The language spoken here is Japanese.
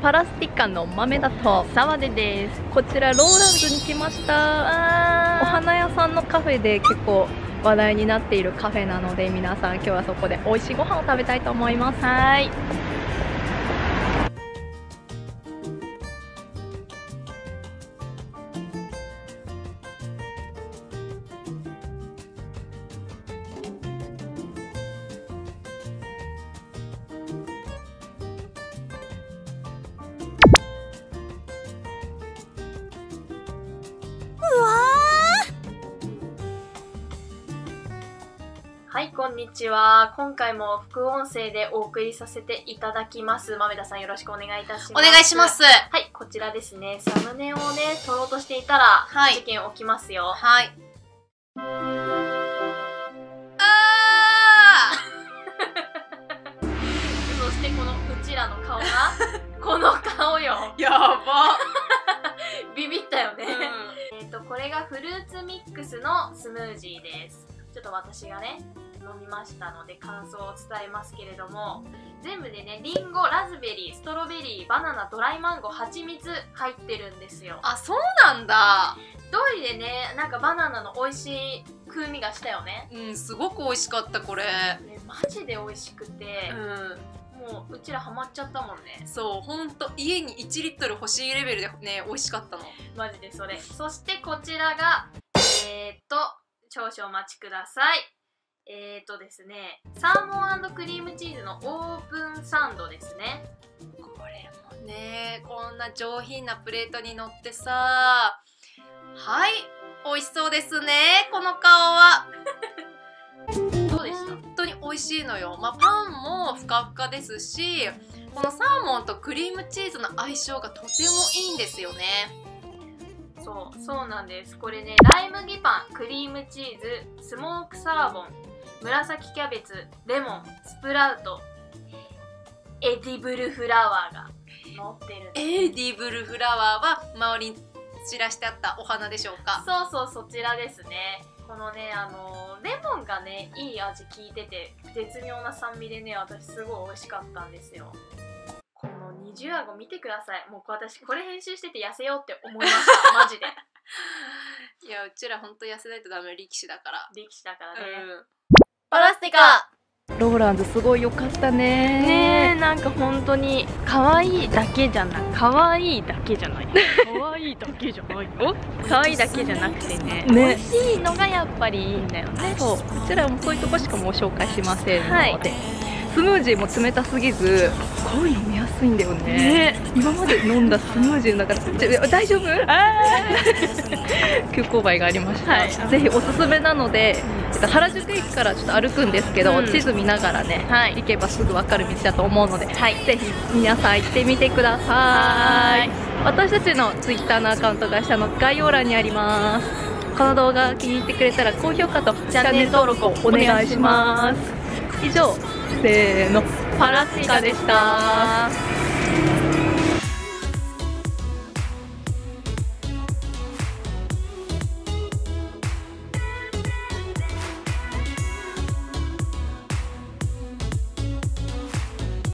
パラスティカの豆だと沢出です。こちらローランズに来ました。お花屋さんのカフェで結構話題になっているカフェなので、皆さん今日はそこで美味しいご飯を食べたいと思います。はい、はい、こんにちは。今回も副音声でお送りさせていただきます。豆田さん、よろしくお願いいたします。お願いします。はい、こちらですね。サムネをね、撮ろうとしていたら、事件起きますよ。はい。そしてこのうちらの顔が、この顔よ。やば。ビビったよね。これがフルーツミックスのスムージーです。ちょっと私がね、飲みましたので感想を伝えますけれども、全部でね、リンゴ、ラズベリー、ストロベリー、バナナ、ドライマンゴー、蜂蜜入ってるんですよ。あ、そうなんだ。どうりでね、なんかバナナの美味しい風味がしたよね。うん、すごく美味しかった、これ。ね、マジで美味しくて、もううちらハマっちゃったもんね。そう、ほんと家に1リットル欲しいレベルでね、美味しかったの。マジでそれ。そしてこちらが、少々お待ちください。ですね、サーモン&クリームチーズのオープンサンドですね。これもね、こんな上品なプレートに乗ってさ、はい、美味しそうですね、この顔は。どうでした？本当に美味しいのよ。まあ、パンもふかふかですし、このサーモンとクリームチーズの相性がとてもいいんですよね。そうなんです。これね、ライ麦パン、クリームチーズ、スモークサーモン、紫キャベツ、レモン、スプラウト、エディブルフラワーが乗ってる。エディブルフラワーは周りに散らしてあったお花でしょうか。そうそう、そちらですね。このね、レモンがね、いい味効いてて、絶妙な酸味でね、私すごい美味しかったんですよ。二重顎見てください。もう私これ編集してて痩せようって思いました。マジで。いや、うちら本当痩せないとダメ、力士だから。力士だからね。パラスティカ。ローランズすごい良かったね。なんか本当に可愛いだけじゃない。可愛いだけじゃなくてね。美味しいのがやっぱりいいんだよね。そう。うちらもそういうとこしかもう紹介しませんので。スムージーも冷たすぎず、すごい飲みやすいんだよね。今まで飲んだスムージーの中で大丈夫？急勾配がありました。はい、ぜひおすすめなので、原宿駅からちょっと歩くんですけど、地図見ながらね、行けばすぐ分かる道だと思うので、ぜひ皆さん行ってみてください。私たちのツイッターのアカウントが下の概要欄にあります。この動画気に入ってくれたら高評価とチャンネル登録をお願いします。以上。せーの、パラスティカでした。